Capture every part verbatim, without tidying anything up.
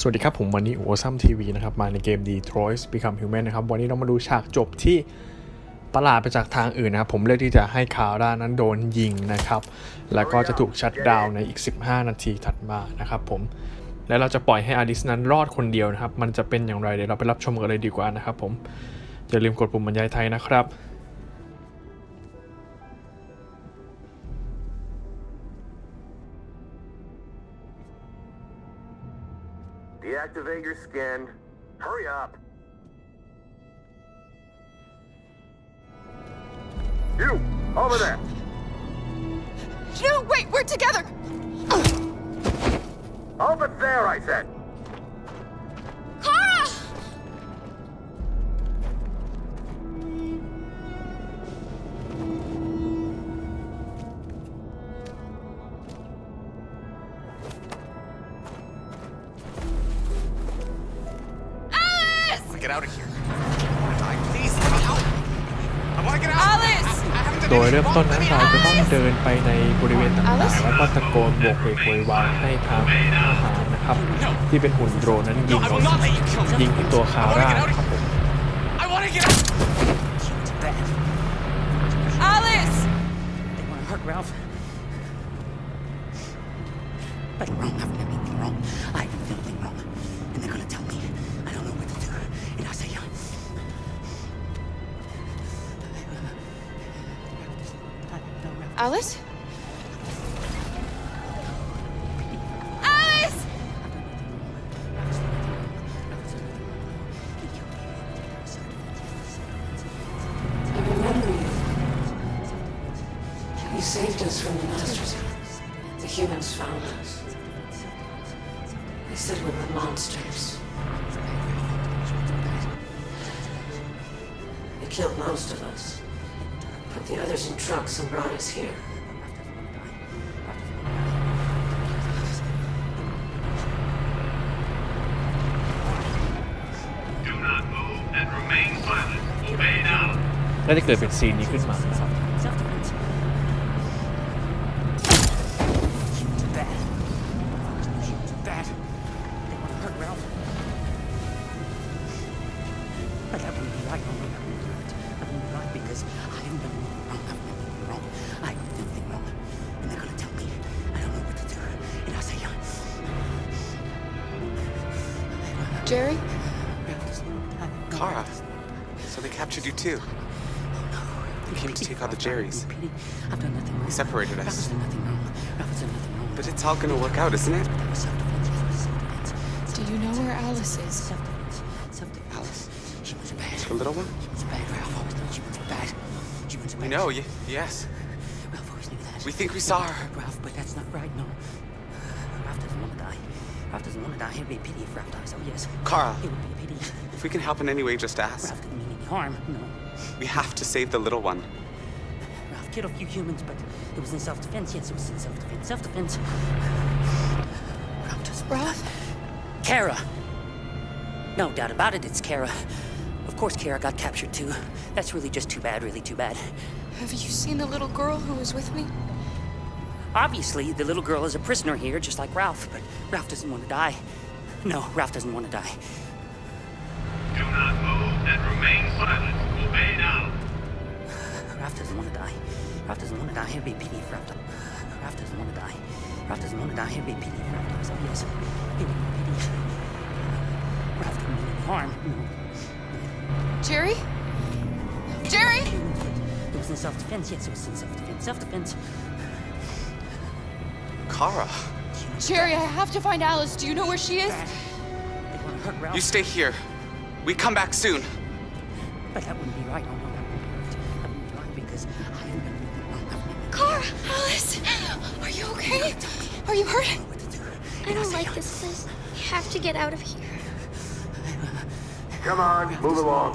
สวัสดีครับผมวันนี้โอซัมทีวีนะครับมาในเกม Detroit Become Human นะครับวันนี้เรามาดูฉากจบที่ประหลาดไปจากทางอื่นนะครับผมเลือกที่จะให้คาร่านั้นโดนยิงนะครับแล้วก็จะถูกชัตดาวน์ในอีกสิบห้านาทีถัดมานะครับผมและเราจะปล่อยให้ Alice นั้นรอดคนเดียวนะครับมันจะเป็นอย่างไรเดี๋ยวเราไปรับชมกันเลยดีกว่านะครับผมอย่าลืมกดปุ่มบรรยายไทยนะครับDeactivate your skin. Hurry up. You, over there. No, wait, we're together. Over there, I said. Kara! Out of here. I please let me out. I want to get out. Alice. โดยเริ่มต้นนั้นเราจะต้องเดินไปในบริเวณต่างๆแล้วก็ตะโกนโบกเวกโวยวายให้ทางทหารนะครับที่เป็นหุ่นโดรนนั้นยิงยิงที่ตัวคาร่าครับผม I want to get out. Alice. They want to hurt Ralph. But wrong. I've done nothing wrong. I did nothing wrong, and they're gonna tell me I don't know what to do.And I say, Alice? Alice! You saved us from the monsters. The humans found us. They said we're the monsters.Killed most of us, put the others in trucks and brought us here. Do not move and remain silent. Obey now. และถ้าเกิดเป็นซีนนี้ขึ้นมานะครับJerry? Kara. So they captured you too. They came to take out the Jerrys. They separated us. But it's all gonna work out, isn't it? Do you know where Alice is? Alice? The little one? We know, yes. We think we saw her. Ralph, but that's not right, no. Ralph doesn't want to die.Ralph doesn't want to die. It would be a pity if Ralph dies. Oh, yes. Kara, it would be a pity. If we can help in any way, just ask. Ralph didn't mean any harm. No. We have to save the little one. Ralph killed a few humans, but it was in self-defense. Yes, it was in self-defense. Self-defense. Ralph doesn't. Ralph? Kara. No doubt about it, it's Kara. Of course, Kara got captured too. That's really just too bad. Really too bad. Have you seen the little girl who was with me?Obviously, the little girl is a prisoner here, just like Ralph, but Ralph doesn't want to die. No, Ralph doesn't want to die. Do not move and remain silent. Obey now. Ralph doesn't want to die. Ralph doesn't want to die. It would be a pity if Ralph died. Ralph doesn't want to die. Ralph doesn't want to die. It would be a pity if Ralph dies. Oh, yes. Pity, pity. Ralph didn't mean any harm. No. Jerry? Jerry? It was in self-defense. Yes, it was in self-defense. Self-defense.Kara. Jerry, I have to find Alice. Do you know where she is? You stay here. We come back soon. But that wouldn't be right. No, no, that wouldn't be right. That wouldn't be right because I haven't been moving on. Kara, Alice, are you okay? Are you hurt? I don't like this place. We have to get out of here. Come on, move along.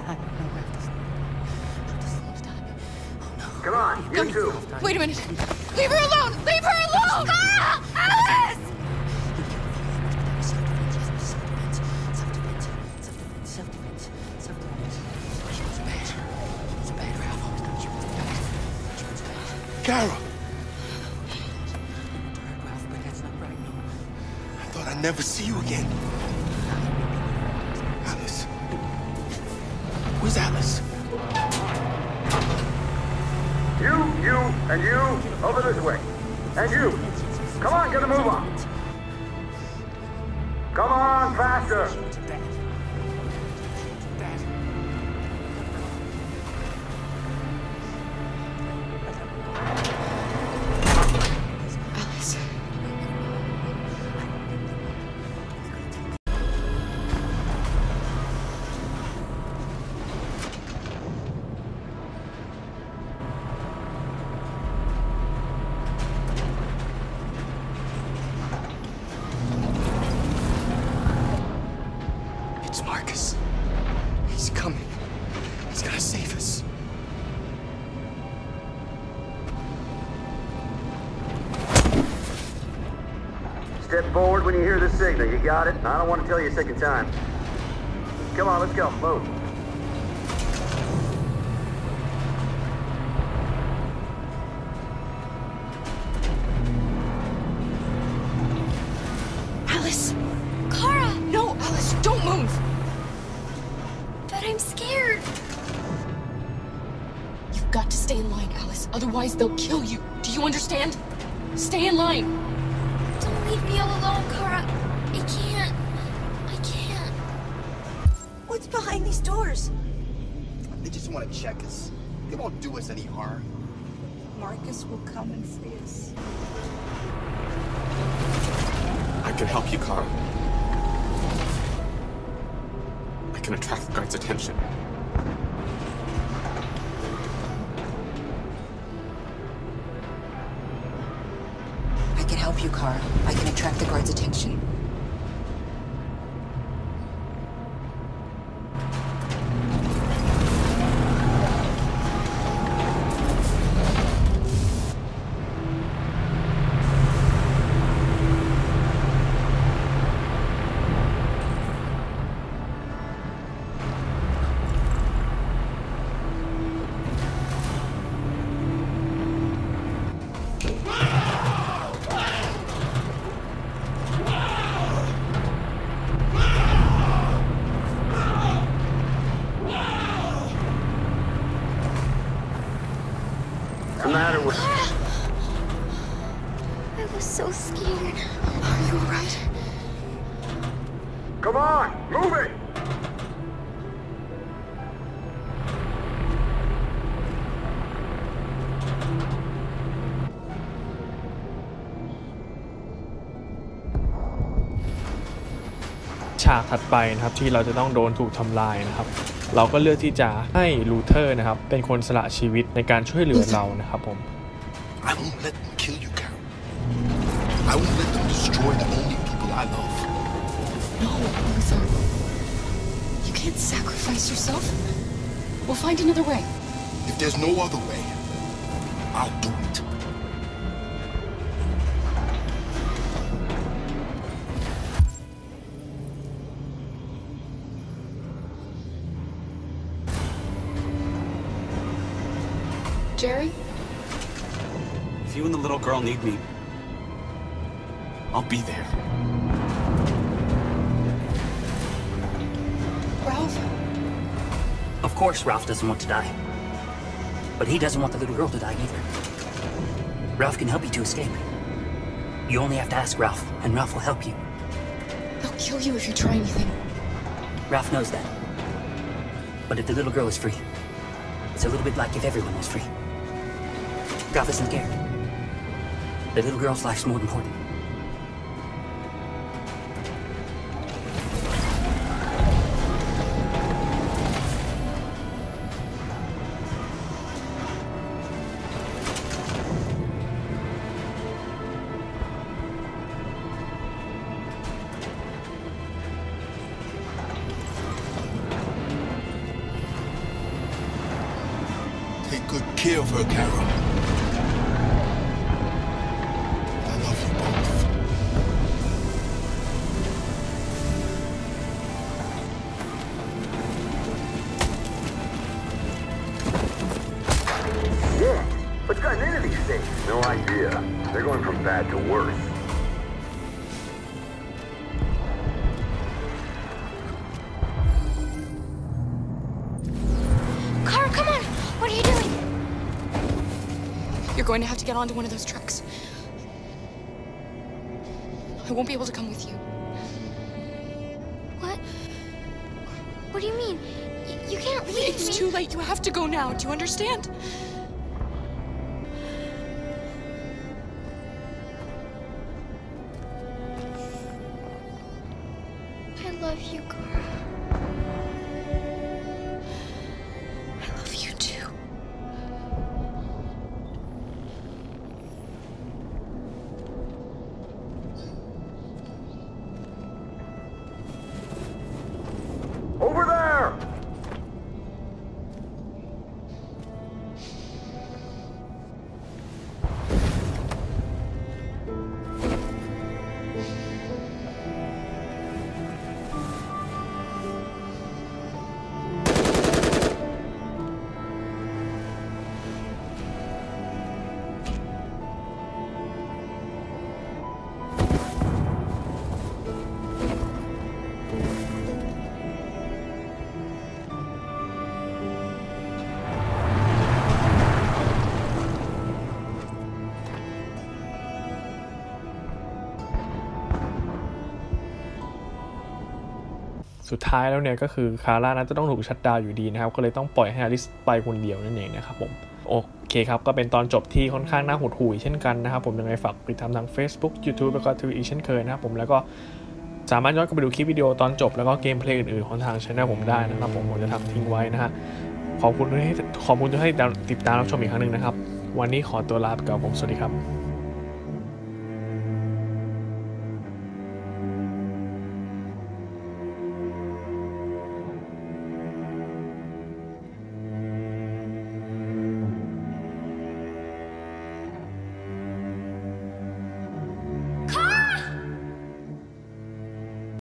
Come on, you too. Wait a minute. Leave her alone! Leave her alone! Kara! Alice! Kara! I thought I'd never see you again. Alice. You, you, and you, over this way. And you. Come on, get a move on. Come on, faster. Step forward when you hear the signal. You got it? I don't want to tell you a second time. Come on, let's go. Move. Alice! Kara! No, Alice, don't move! But I'm scared. You've got to stay in line, Alice. Otherwise, they'll kill you. Do you understand? Stay in line. Leave me all alone, Kara. I can't. I can't. What's behind these doors? They just want to check us. They won't do us any harm. Marcus will come and free us. I can help you, Kara. I can attract the guard's attention. You, Kara. I can attract the guard's attention. I was so scared. Are you all right? Come on, move it!ฉากถัดไปนะครับที่เราจะต้องโดนถูกทำลายนะครับเราก็เลือกที่จะให้ลูเทอร์นะครับเป็นคนสละชีวิตในการช่วยเหลือเรานะครับผม I won't let them kill you, Kara. I won't let them destroy the only people I love. No, Luther. You can't sacrifice yourself. We'll find another way. If there's no other way, I'll do it. Jerry? If you and the little girl need me, I'll be there. Ralph? Of course Ralph doesn't want to die. But he doesn't want the little girl to die either. Ralph can help you to escape. You only have to ask Ralph, and Ralph will help you. They'll kill you if you try anything. Ralph knows that. But if the little girl is free, it's a little bit like if everyone was free. Ralph isn't scared. The little girl's life's more important. Take good care of her, Kara. No idea. They're going from bad to worse. going to have to get onto one of those trucks. I won't be able to come with you. What? What do you mean? Y- you can't leave me. It's too late. You have to go now. Do you understand? I love you, Kara. I love you too. Over there!สุดท้ายแล้วเนี่ยก็คือคาร่านั้นจะต้องถูกชัตดาวน์อยู่ดีนะครับก็เลยต้องปล่อยให้อลิซไปคนเดียวนั่นเองนะครับผมโอเคครับก็เป็นตอนจบที่ค่อนข้างน่าหดหู่เช่นกันนะครับผมยังไงฝากติดตามทาง Facebook YouTube แล้วก็ Twitter อีกเช่นเคยนะครับผมแล้วก็สามารถย้อนกลับไปดูคลิปวิดีโอตอนจบแล้วก็เกมเพลย์อื่นๆของทาง channel ผมได้นะครับผมผมจะทำทิ้งไว้นะฮะขอบคุณที่ขอบคุณที่ติดตามรับชมอีกครั้งนึงนะครับวันนี้ขอตัวลาไปก่อนผมสวัสดีครับ